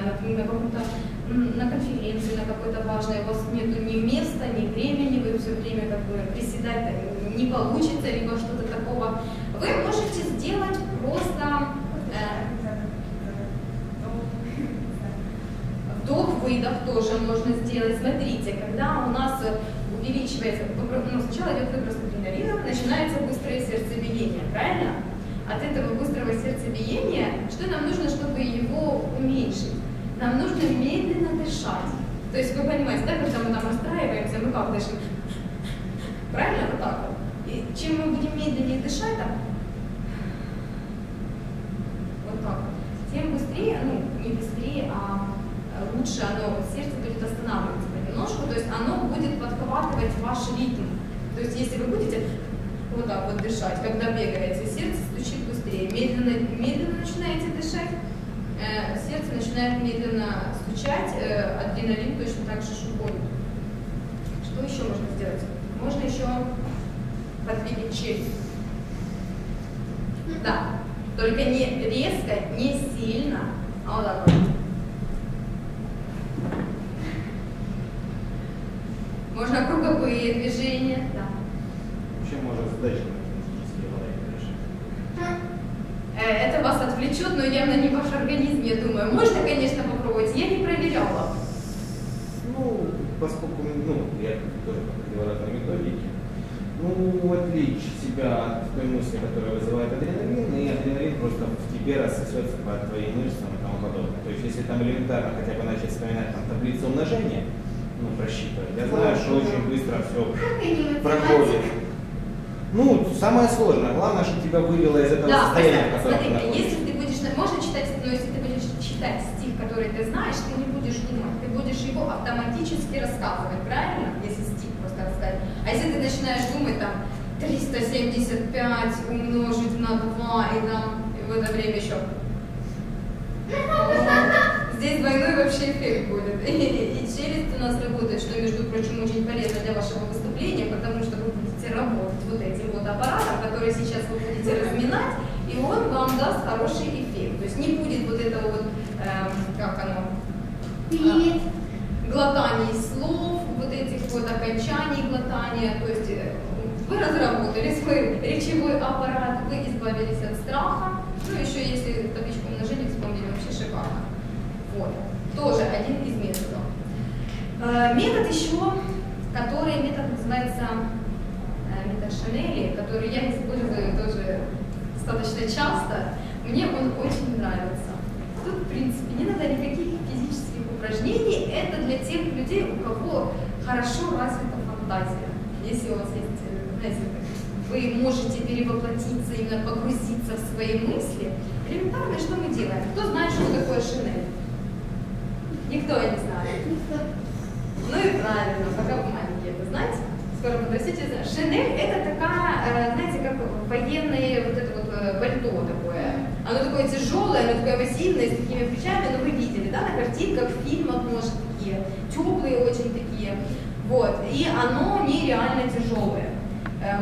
да, на каком-то, на конференции, на какой-то важной, у вас нету ни места, ни времени, вы все время как бы приседать не получится, либо что-то такого. Вы можете сделать просто вдох-выдох тоже можно сделать. Смотрите, когда у нас увеличивается, ну, сначала идет выброс адреналина, начинается быстрое сердцебиение, правильно? От этого быстрого сердцебиения, что нам нужно, чтобы его уменьшить? Нам нужно медленно дышать. То есть вы понимаете, да, когда мы там расстраиваемся, мы как дышим? Правильно? Вот так вот. И чем мы будем медленнее дышать, там, вот так вот, тем быстрее, ну, не быстрее, а лучше оно, сердце будет останавливаться понемножку, то есть оно будет подхватывать ваш ритм. То есть если вы будете вот так вот дышать, когда бегаете, сердце стучит быстрее, медленно, медленно начинаете дышать, сердце начинает медленно стучать, адреналин точно так же шурует. Что еще можно сделать? Можно еще подвигать челюсть. Да, только не резко, не сильно, а вот так вот. Можно круговые движения, да. Вообще можно задачи кинетические варианты решить. Это вас отвлечет, но явно не ваш организм, я думаю. Можно, конечно, попробовать, я не проверяла. Ну, поскольку, ну, я тоже проходила разные методики, ну, отличь себя от той мысли, которая вызывает адреналин, и адреналин просто в тебе рассосется по твоим мышцам и тому подобное. То есть, если там элементарно хотя бы начать вспоминать там таблицу умножения, ну, просчитывать. Я знаю, что очень быстро все проходит. Ну, самое сложное. Главное, что тебя вывело из этого состояния, в котором ты находишься. Если ты будешь, можно читать, но если ты будешь читать стих, который ты знаешь, ты не будешь думать, ты будешь его автоматически рассказывать, правильно? Если стих просто рассказать. А если ты начинаешь думать, там, 375 умножить на 2, и там, и в это время еще... Здесь двойной вообще эффект будет. И челюсть у нас работает, что, между прочим, очень полезно для вашего выступления, потому что вы будете работать вот этим вот аппаратом, который сейчас вы будете разминать, и он вам даст хороший эффект. То есть не будет вот этого вот, как оно, глотаний слов, вот этих вот окончаний глотания. То есть вы разработали свой речевой аппарат, вы избавились от страха. Ну, еще если табличку умножения вспомнили, вообще шикарно. Вот. Тоже один из методов. Метод еще, который называется метод Шанели, который я использую тоже достаточно часто. Мне он очень нравится. Тут, в принципе, не надо никаких физических упражнений. Это для тех людей, у кого хорошо развита фантазия. Если у вас есть, знаете, вы можете перевоплотиться, именно погрузиться в свои мысли. Элементарно, что мы делаем? Кто знает, что такое Шанель? Никто не знает. Ну и правильно, пока вы маленькие это знаете, скоро подрастете. Шинель — это такая, знаете, как военное вот это вот пальто такое. Оно такое тяжелое, оно такое массивное, с такими плечами, но вы видели, да, на картинках, в фильмах, может, такие, теплые очень такие. Вот, и оно нереально тяжелое.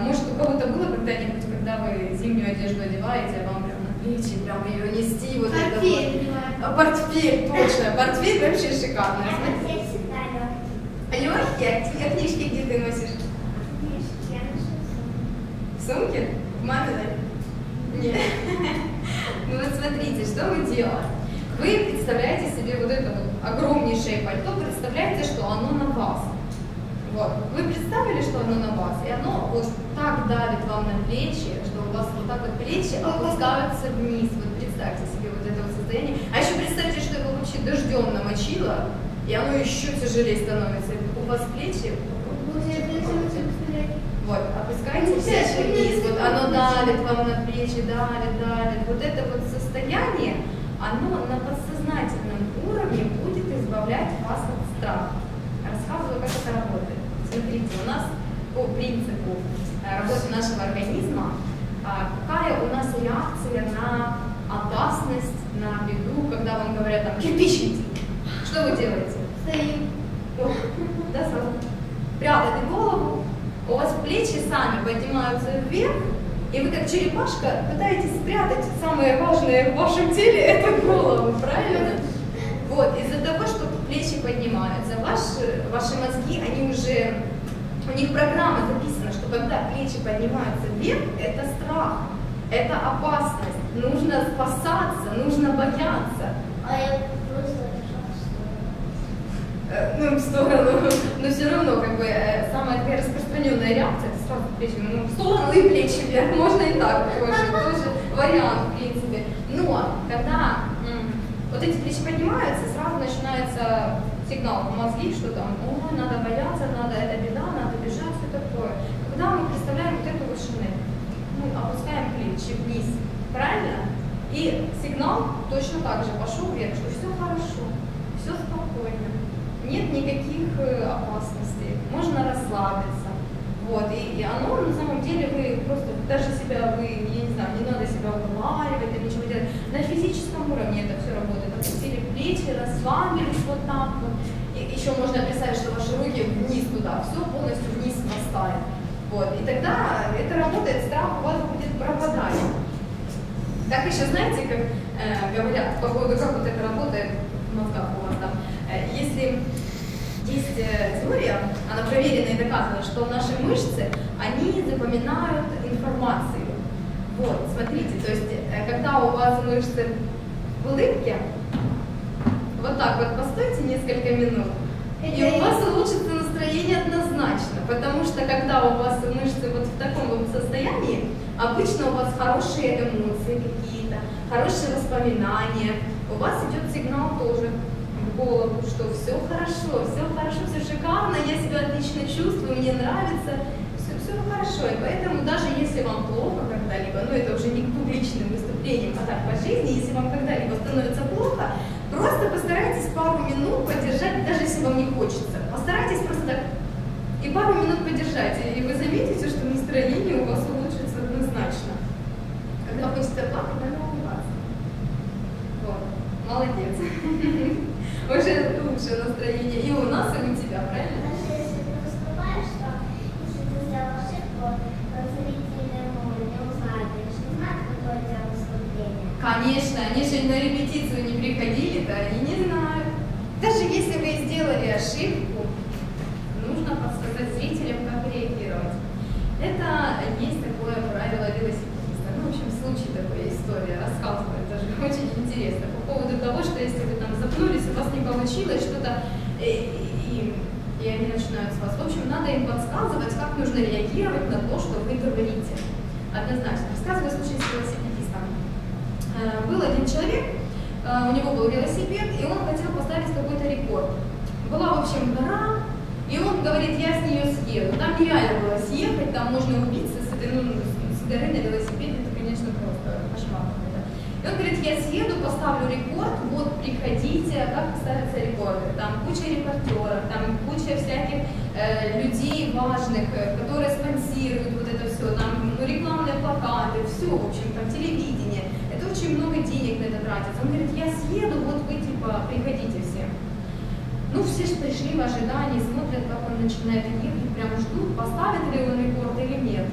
Может, у кого-то было когда-нибудь, когда вы зимнюю одежду одеваете, а вам прям на плечи, прям ее нести, вот это вот. Портфель, точно. Портфель вообще шикарный. Портфель всегда легкий. Легкий? А книжки где ты носишь? Книжки я ношу в сумке. В сумке? В маме, да? Нет. Ну вот смотрите, что мы делаем. Вы представляете себе вот это вот огромнейшее пальто, представляете, что оно на вас. Вот. Вы представили, что оно на вас, и оно вот так давит вам на плечи, что у вас вот так вот плечи опускаются вниз. Вот представьте себе вот это вот состояние. А еще представьте, что его вообще дождем намочило, и оно еще тяжелее становится. У вас плечи... Вот, опускайте плечи вниз, вот оно давит вам на плечи, давит, давит. Вот это вот состояние, оно на подсознательном уровне будет избавлять вас от страха. Рассказываю, как это работает. Смотрите, у нас по принципу работы нашего организма, какая у нас реакция на опасность, на беду, когда вам говорят, там, кипишите. Что вы делаете? Стоим. Да, сразу. Прятать голову, у вас плечи сами поднимаются вверх, и вы как черепашка пытаетесь спрятать самое важное в вашем теле, это голову, правильно? Вот, плечи поднимаются, ваши мозги, у них программа записана, что когда плечи поднимаются вверх, это страх, это опасность, нужно спасаться, нужно бояться. А я просто в сторону, но все равно как бы самая распространенная реакция это сразу плечи, в сторону и плечи вверх, можно и так, тоже вариант в принципе. Но когда вот эти плечи поднимаются, сразу начинается сигнал в мозги, что там, о, надо бояться, надо, это беда, надо бежать, все такое. Когда мы представляем вот эту вышину, мы опускаем плечи вниз, правильно? И сигнал точно так же пошел вверх, что все хорошо, все спокойно, нет никаких опасностей, можно расслабиться. Вот, и оно, на самом деле, вы просто, даже себя, я не знаю, не надо себя уговаривать, ничего делать. На физическом уровне это все работает. Опустили плечи, расслабились вот так вот. И еще можно представить, что ваши руки вниз туда, все полностью вниз поставят. Вот, и тогда это работает, страх у вас будет пропадать. Так еще, знаете, как говорят по поводу, как вот это работает в мозгах у вас там. Если есть теория, она проверена и доказана, что наши мышцы, они запоминают информацию. Вот, смотрите, то есть, когда у вас мышцы в улыбке, вот так вот постойте несколько минут, и у вас улучшится настроение однозначно, потому что, когда у вас мышцы вот в таком вот состоянии, обычно у вас хорошие эмоции какие-то, хорошие воспоминания, у вас идет сигнал тоже в голову, что все хорошо, все шикарно, я себя отлично чувствую, мне нравится, все, все хорошо. И поэтому даже если вам плохо когда-либо, ну это уже не к публичным выступлениям, а так по жизни, если вам когда-либо становится плохо, просто постарайтесь пару минут подержать, даже если вам не хочется, постарайтесь просто так и пару минут подержать, и вы заметите, что настроение у вас улучшится однозначно. Когда хочется плакать, надо улыбаться. Вот, молодец. Уже лучше настроение и у нас, и у тебя, правильно? Даже если ты выступаешь, то если ты сделал ошибку, зрители не узнают, конечно, знают, какое у тебя выступление. Конечно, они же на репетицию не приходили-то, они не знают. Даже если вы сделали ошибку, нужно подсказать зрителям, как реагировать. Это есть такое правило велосипедиста. Ну, в общем, случай такой, история рассказывает, даже очень интересно. По поводу того, что если вы там запнулись, у вас не получилось что-то, и они начинают с вас. В общем, надо им подсказывать, как нужно реагировать на то, что вы говорите. Однозначно. Рассказываю случай с велосипедистом. Был один человек, у него был велосипед, и он хотел поставить какой-то рекорд. Была, в общем, гора, и он говорит, я с нее съеду. Там нереально было съехать, там можно убиться с этой, ну, с горы на велосипеде, это, конечно, просто кошмар. И он говорит, я съеду, поставлю рекорд, вот приходите, как ставятся рекорды. Там куча репортеров, там куча всяких людей важных, которые спонсируют вот это все, там рекламные плакаты, все, в общем, там телевидение. Это очень много денег на это тратится. Он говорит, я съеду, вот вы типа приходите все. Ну, все же пришли в ожидании, смотрят, как он начинает ехать, прям ждут, поставит ли он рекорд или нет.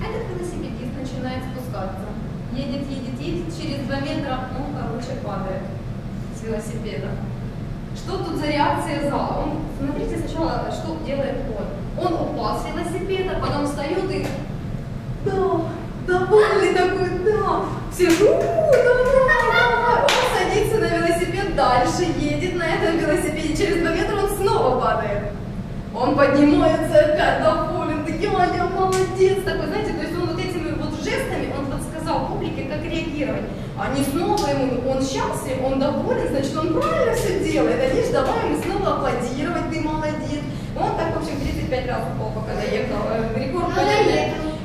А этот велосипедист начинает спускаться. Едет, едет, едет, через 2 метра, он, короче, падает с велосипеда. Что тут за реакция зала? Он, смотрите сначала, что делает он. Он упал с велосипеда, потом встает и... довольный такой, да! Все, давай! Он садится на велосипед, дальше едет на этом велосипеде, через 2 метра он снова падает. Он поднимается, доволен, я молодец такой, знаете, то есть он вот этими вот жестами, он сказал публике, как реагировать. Они снова ему, он счастлив, он доволен, значит, он правильно все делает. Они же давай ему снова аплодировать, ты молодец. Он так, в общем, 35 раз упал, пока доехал.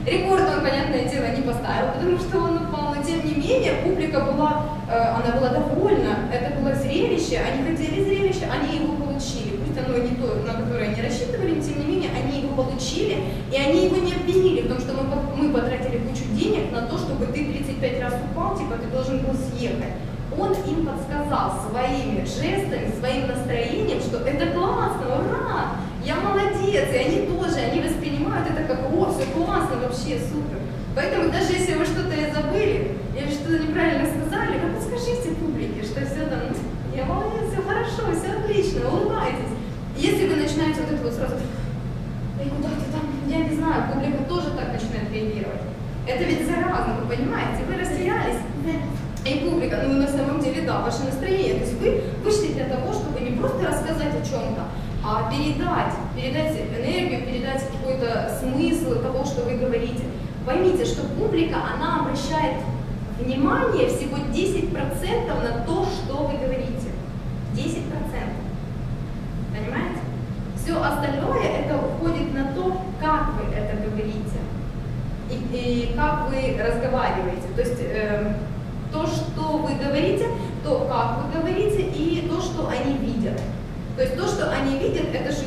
Рекорд он, понятное дело, не поставил, потому что он упал. Но, тем не менее, публика была, она была довольна. Это было зрелище, они хотели зрелище, они его получили. Пусть оно не то, на которое они рассчитывали, но, тем не менее, они его получили, и они его не обвинили, потому что мы потратили кучу денег на то, чтобы ты 35 раз упал, типа ты должен был съехать. Он им подсказал своими жестами, своим настроением, что это классно, ура, я молодец, и они тоже, они воспринимают это как, о, все классно, вообще супер. Поэтому даже если вы что-то забыли или что-то неправильно сказали, подскажите публике, что все там, я молодец, все хорошо, все отлично. рынку сразу, и куда-то там, я не знаю, публика тоже так начинает реагировать. Это ведь заразно, вы понимаете, вы растерялись. И публика, ну на самом деле, да, ваше настроение, то есть вы вышли для того, чтобы не просто рассказать о чем-то, а передать энергию, передать какой-то смысл того, что вы говорите. Поймите, что публика, она обращает внимание всего 10% на то, что вы говорите. 10%. Понимаете? Все остальное, это уходит на то, как вы это говорите и как вы разговариваете. То есть то, что вы говорите, то, как вы говорите, и то, что они видят. То есть то, что они видят, это 60%.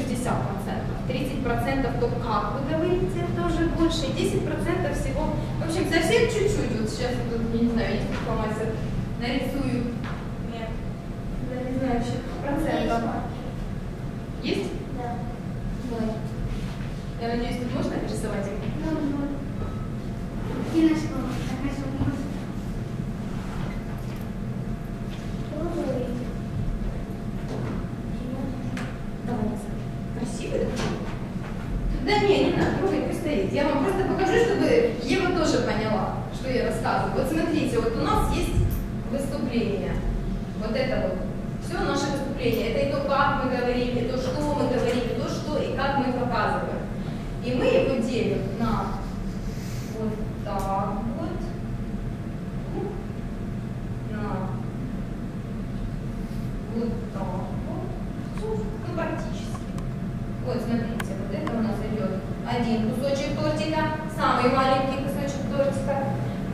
30% то, как вы говорите, это уже больше. И 10% всего. В общем, совсем чуть-чуть. Вот сейчас я тут, не знаю, есть информация. Нарисую. Нет. Я не знаю, вообще процентов. Есть? Да. Вот. Я надеюсь, тут можно нарисовать их? Да, да. И нашла. Да не, не надо, трогать, пусть стоит. Я вам просто покажу, чтобы Ева тоже поняла, что я рассказываю. Вот смотрите, вот у нас есть выступление. Вот это вот. Все наше выступление. Это и то, как мы говорим, и то, что мы говорим, и то, что и как мы показываем. И мы его делим на вот так вот. На вот так вот. Ну, практически. Вот, смотрите, вот это у нас идет один кусочек тортика, самый маленький кусочек тортика.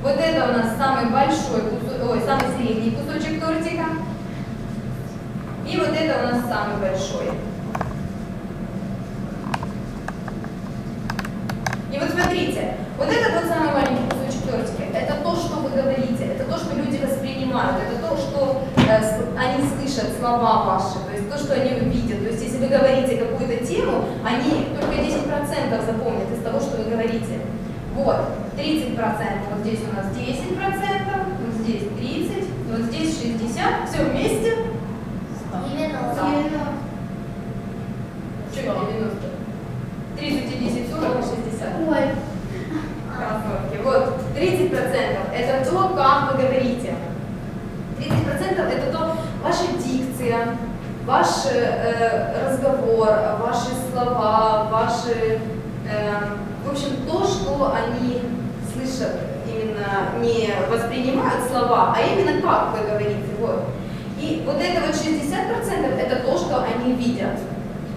Вот это у нас самый большой кусочек, ой, самый средний кусочек тортика. И вот это у нас самый большой. И вот смотрите, вот этот вот самый маленький кусочек тортика, это то, что вы говорите, это то, что люди воспринимают, это то, что они слышат слова ваши, то есть то, что они видят. То есть если вы говорите какую-то тему, они только 10% запомнят из того, что вы говорите. Вот, 30%, вот здесь у нас 10%, вот здесь 30%, вот здесь 60%, все вместе. 90. Что 90? 30 и 10, 40 и 60. Ой. Красотки. Вот, 30% это то, как вы говорите. 30% это то, ваша дикция, ваш разговор, ваши слова, ваши, в общем, то, что они слышат, именно не воспринимают слова, а именно как вы говорите. Вот. И вот это вот 60% это то, что они видят.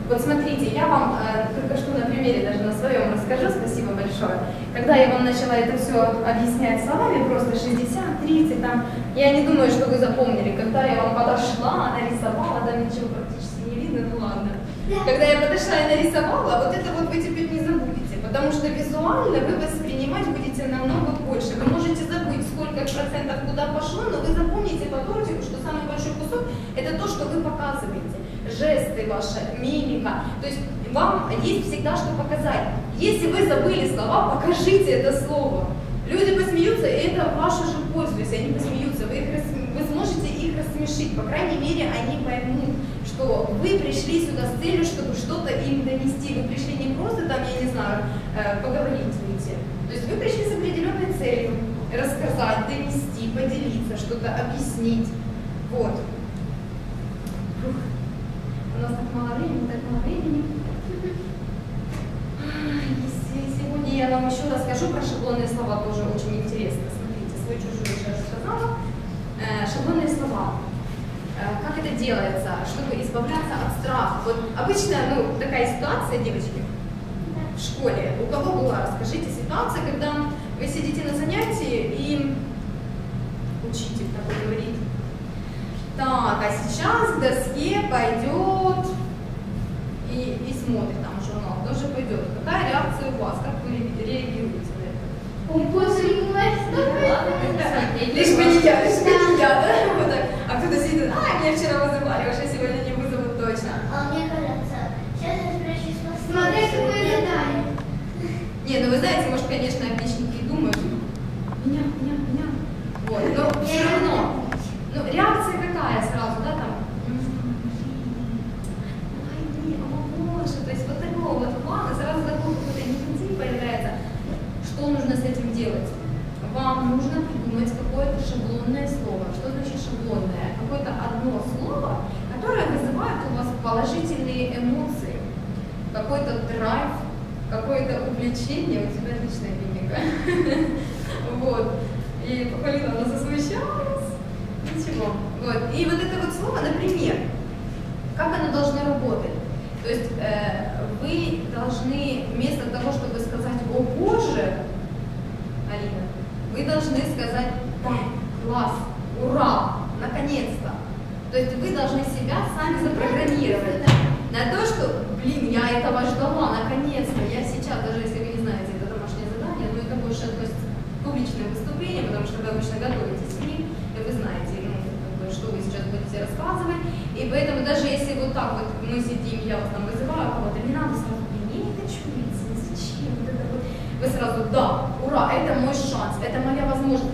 Вот смотрите, я вам только что на примере даже на своем расскажу, спасибо большое. Когда я вам начала это все объяснять словами, просто 60, 30, там, я не думаю, что вы запомнили. Когда я вам подошла, нарисовала, там ничего практически не видно, ну ладно. Когда я подошла и нарисовала, вот это вот вы теперь не забудете, потому что визуально вы воспринимать будете намного больше. Вы можете забыть, сколько процентов куда пошло, но вы запомните по тортику, что самый большой кусок – это то, что вы показываете. Жесты ваши, мимика. То есть вам есть всегда что показать. Если вы забыли слова, покажите это слово. Люди посмеются, и это в вашу же пользу. Если они посмеются, вы сможете их рассмешить. По крайней мере, они поймут, что вы пришли сюда с целью, чтобы что-то им донести. Вы пришли не просто там, я не знаю, поговорить выйти. То есть вы пришли с определенной целью. Рассказать, донести, поделиться, что-то объяснить. Вот. У нас так мало времени. Сегодня я вам еще расскажу про шаблонные слова, тоже очень интересно. Смотрите, свой чужой уже рассказала. Шаблонные слова. Как это делается, чтобы избавляться от страха? Вот обычно, ну, такая ситуация, девочки, в школе. У кого была, расскажите, ситуация, когда вы сидите на занятии и учитель такой говорит. Так, а сейчас к доске пойдет и смотрит там журнал, тоже пойдет. Какая реакция у вас? Как вы реагируете на это? Он пожилась, давай. Лишь бы не я, да? Вот так. А кто-то сидит, меня вчера вызывали, уже сегодня не вызовут точно. А мне кажется, сейчас я спрячусь в смотри, что мы летаем. Не, ну вы знаете, может, конечно, отличники думают. Меня. Вот, но все равно. Ну, реакция какая сразу, да, там? Ой, не, о боже, то есть вот делать? Вам нужно придумать какое-то шаблонное слово. Что значит шаблонное? Какое-то одно слово, которое вызывает у вас положительные эмоции, какой-то драйв, какое-то увлечение. У тебя отличная мимика. Вот. И похвалила, она засмущалась. Ничего. Вот. И вот это вот слово, например, как оно должно работать? То есть вы должны вместо того, чтобы сказать «О Боже», Алина, вы должны сказать «Да, класс, ура, наконец-то». То есть вы должны себя сами запрограммировать на то, что «Блин, я этого ждала, наконец-то». Я сейчас, даже если вы не знаете это домашнее задание, но это больше относится к публичным выступлениям, потому что вы обычно готовитесь к ним, и вы знаете, что вы сейчас будете рассказывать. И поэтому даже если вот так вот мы сидим, я вас там вызываю, кого-то не надо сразу, не хочу, зачем? Вы сразу, да, ура, это мой шанс, это моя возможность.